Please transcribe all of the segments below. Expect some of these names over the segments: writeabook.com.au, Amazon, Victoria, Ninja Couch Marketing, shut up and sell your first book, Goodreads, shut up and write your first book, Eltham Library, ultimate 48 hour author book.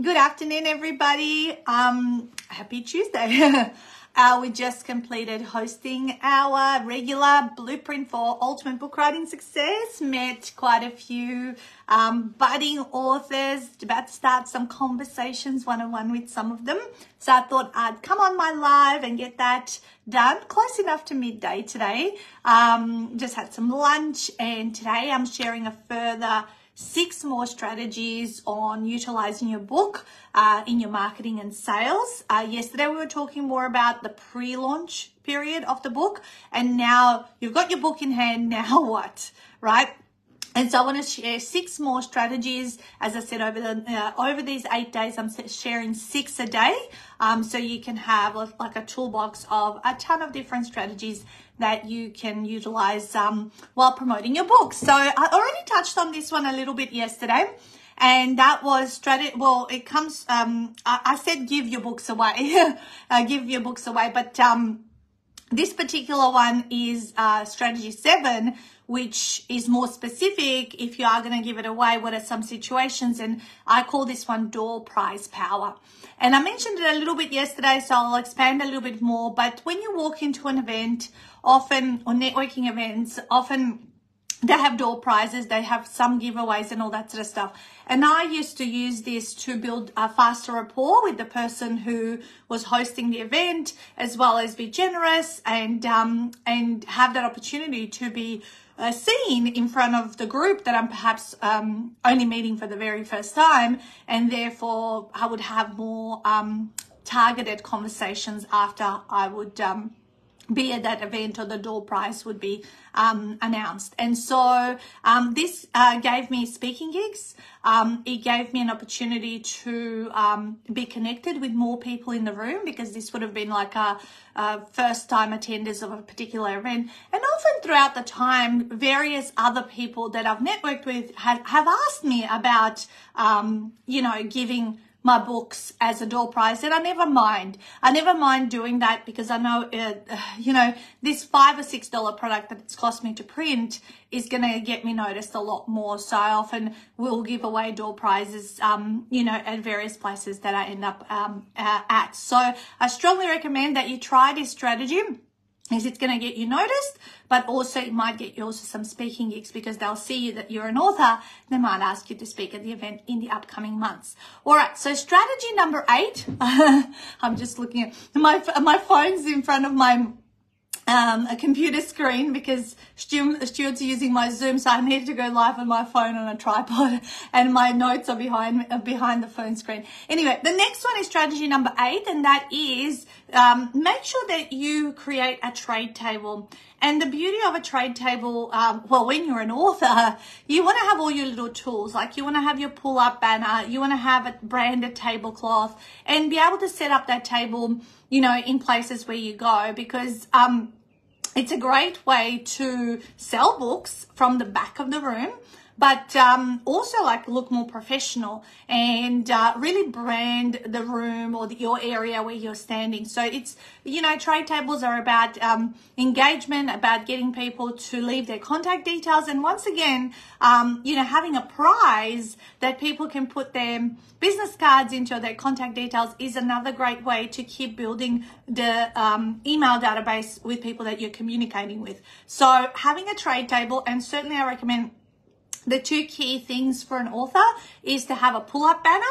Good afternoon, everybody. Happy Tuesday. We just completed hosting our regular blueprint for ultimate book writing success. Met quite a few budding authors, about to start some conversations one-on-one with some of them. So I thought I'd come on my live and get that done close enough to midday today. Just had some lunch, and today I'm sharing a further 6 more strategies on utilizing your book in your marketing and sales. Yesterday we were talking more about the pre-launch period of the book, and now you've got your book in hand, now what, right? And so I want to share 6 more strategies. As I said, over these 8 days, I'm sharing 6 a day. So you can have like a toolbox of a ton of different strategies that you can utilize while promoting your book. So I already touched on this one a little bit yesterday. And that was strategy. Well, it comes, I said give your books away, give your books away. But this particular one is strategy 7, which is more specific. If you are going to give it away, what are some situations? And I call this one door prize power. And I mentioned it a little bit yesterday, so I'll expand a little bit more. But when you walk into an event, often, or networking events, often they have door prizes, they have some giveaways and all that sort of stuff. And I used to use this to build a faster rapport with the person who was hosting the event, as well as be generous and have that opportunity to be seen in front of the group that I'm perhaps only meeting for the very first time, and therefore I would have more targeted conversations after I would be at that event, or the door prize would be announced. And so this gave me speaking gigs. It gave me an opportunity to be connected with more people in the room, because this would have been like a first time attenders of a particular event. And often throughout the time, various other people that I've networked with have asked me about, you know, giving my books as a door prize, and I never mind doing that, because I know you know, this $5 or $6 product that it's cost me to print is going to get me noticed a lot more. So I often will give away door prizes you know, at various places that I end up at. So I strongly recommend that you try this strategy, as it's going to get you noticed, but also it might get you also some speaking gigs, because they'll see you that you're an author. They might ask you to speak at the event in the upcoming months. All right, so strategy number 8. I'm just looking at my phone's in front of my a computer screen, because Stuart's using my Zoom, so I needed to go live on my phone on a tripod, and my notes are behind the phone screen. Anyway, the next one is strategy number 8, and that is make sure that you create a trade table. And the beauty of a trade table, well, when you're an author, you want to have all your little tools. Like, you want to have your pull-up banner, you want to have a branded tablecloth, and be able to set up that table, you know, in places where you go, because it's a great way to sell books from the back of the room, but also like look more professional and really brand the room or your area where you're standing. So it's, you know, trade tables are about engagement, about getting people to leave their contact details. And once again, you know, having a prize that people can put their business cards into or their contact details is another great way to keep building the email database with people that you're communicating with. So having a trade table, and certainly I recommend the 2 key things for an author is to have a pull-up banner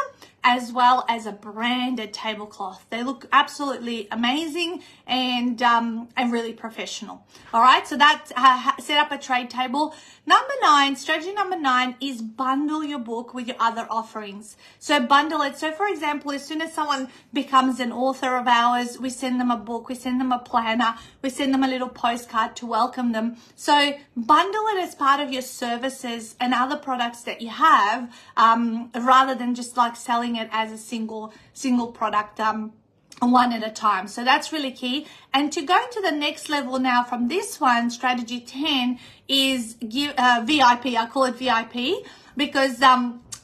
as well as a branded tablecloth. They look absolutely amazing and really professional. All right, so that's set up a trade table. Number 9, strategy number 9 is bundle your book with your other offerings. So bundle it. So for example, as soon as someone becomes an author of ours, we send them a book, we send them a planner, we send them a little postcard to welcome them. So bundle it as part of your services and other products that you have, rather than just like selling it as a single product, one at a time. So that's really key. And to go to the next level now from this one, strategy 10 is give VIP. I call it VIP because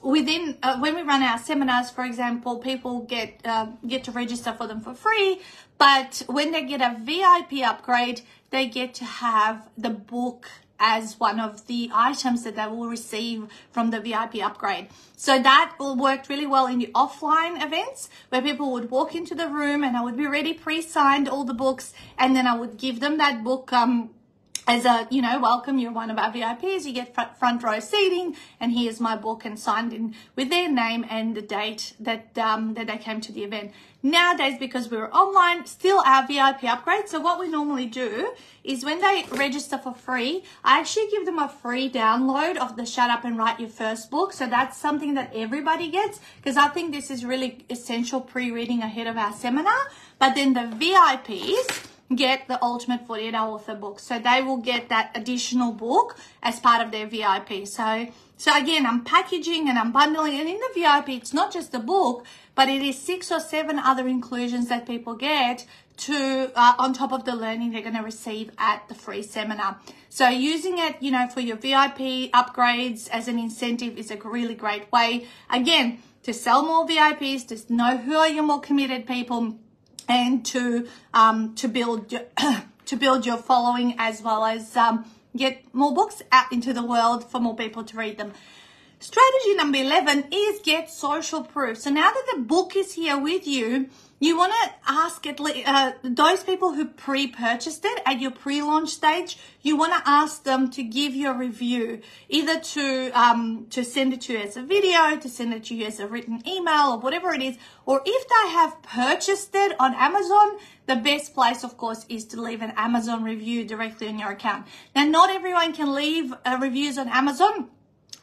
within when we run our seminars, for example, people get to register for them for free. But when they get a VIP upgrade, they get to have the book as one of the items that they will receive from the VIP upgrade. So that will work really well in the offline events where people would walk into the room and I would be ready pre-signed all the books, and then I would give them that book as a, you know, welcome, you're one of our VIPs, you get front row seating, and here's my book, and signed in with their name and the date that that they came to the event. Nowadays, because we're online, still our VIP upgrade. So what we normally do is when they register for free, I actually give them a free download of the Shut Up and Write Your First Book. So that's something that everybody gets, because I think this is really essential pre-reading ahead of our seminar. But then the VIPs get the ultimate 48 hour author book, so they will get that additional book as part of their VIP. So again, I'm packaging and I'm bundling, and in the VIP it's not just the book, but it is 6 or 7 other inclusions that people get to on top of the learning they're going to receive at the free seminar. So using it, you know, for your VIP upgrades as an incentive is a really great way, again, to sell more VIPs, to know who are your more committed people, and to build your, to build your following, as well as get more books out into the world for more people to read them. Strategy number 11 is get social proof. So now that the book is here with you, you want to ask at least, those people who pre-purchased it at your pre-launch stage, you want to ask them to give you a review, either to send it to you as a video, to send it to you as a written email, or whatever it is. Or if they have purchased it on Amazon, the best place, of course, is to leave an Amazon review directly on your account. Now, not everyone can leave reviews on Amazon.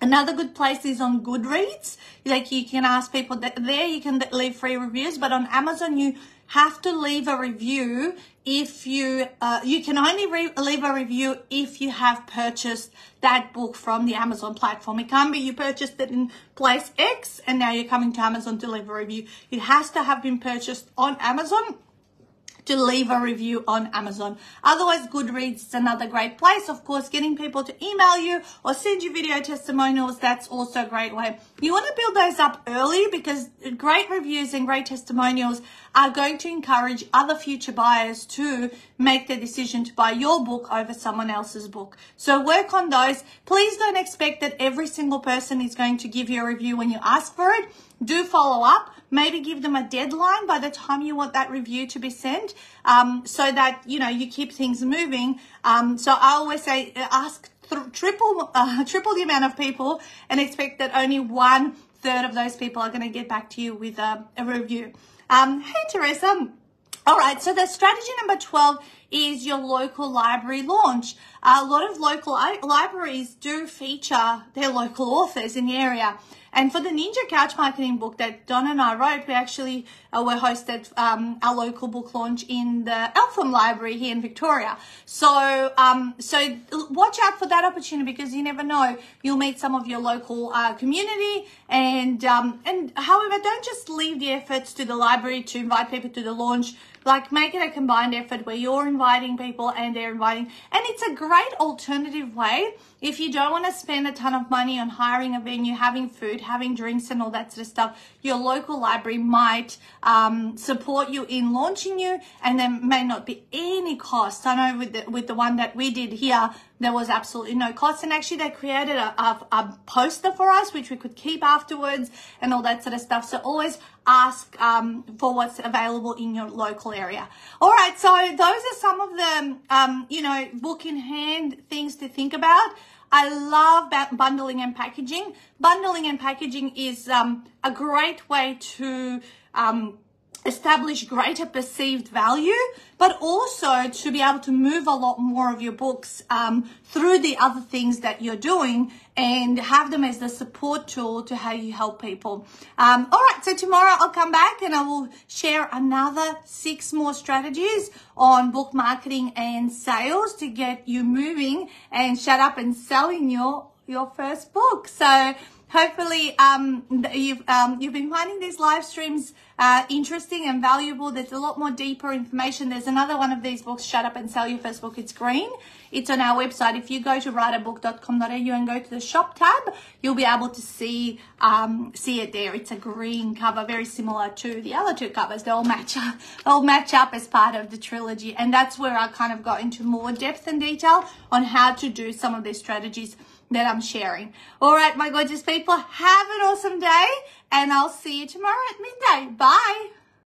Another good place is on Goodreads. Like, you can ask people that there, you can leave free reviews, but on Amazon you have to leave a review if you, you can only leave a review if you have purchased that book from the Amazon platform. It can't be you purchased it in place X and now you're coming to Amazon to leave a review. It has to have been purchased on Amazon to leave a review on Amazon. Otherwise, Goodreads is another great place. Of course, getting people to email you or send you video testimonials, that's also a great way. You want to build those up early, because great reviews and great testimonials are going to encourage other future buyers to make the decision to buy your book over someone else's book. So work on those. Please don't expect that every single person is going to give you a review when you ask for it. Do follow up, maybe give them a deadline by the time you want that review to be sent, so that, you know, you keep things moving. So I always say ask triple the amount of people and expect that only 1/3 of those people are going to get back to you with a review. Hey, Teresa. All right, so the strategy number 12 is your local library launch. A lot of local libraries do feature their local authors in the area. And for the Ninja Couch Marketing book that Don and I wrote, we actually were hosted our local book launch in the Eltham Library here in Victoria. So so watch out for that opportunity, because you never know, you'll meet some of your local community. And however, don't just leave the efforts to the library to invite people to the launch. Like, make it a combined effort where you're inviting people and they're inviting. And it's a great alternative way if you don't want to spend a ton of money on hiring a venue, having food, having drinks and all that sort of stuff. Your local library might support you in launching you, and there may not be any cost. I know with the one that we did here, there was absolutely no cost. And actually they created a poster for us, which we could keep afterwards and all that sort of stuff. So always ask for what's available in your local area. All right, so those are some of the, you know, book in hand things to think about. I love bundling and packaging. Bundling and packaging is a great way to establish greater perceived value, but also to be able to move a lot more of your books through the other things that you're doing, and have them as the support tool to how you help people. All right, so tomorrow I'll come back and I will share another 6 more strategies on book marketing and sales to get you moving and shut up and selling your first book. So Hopefully you've been finding these live streams interesting and valuable. There's a lot more deeper information. There's another one of these books, Shut Up and Sell Your First Book. It's green. It's on our website. If you go to writeabook.com.au and go to the shop tab, you'll be able to see see it there. It's a green cover, very similar to the other two covers. They all match up. They'll match up as part of the trilogy, and that's where I kind of got into more depth and detail on how to do some of these strategies that I'm sharing. All right, my gorgeous people, have an awesome day, and I'll see you tomorrow at midday. Bye.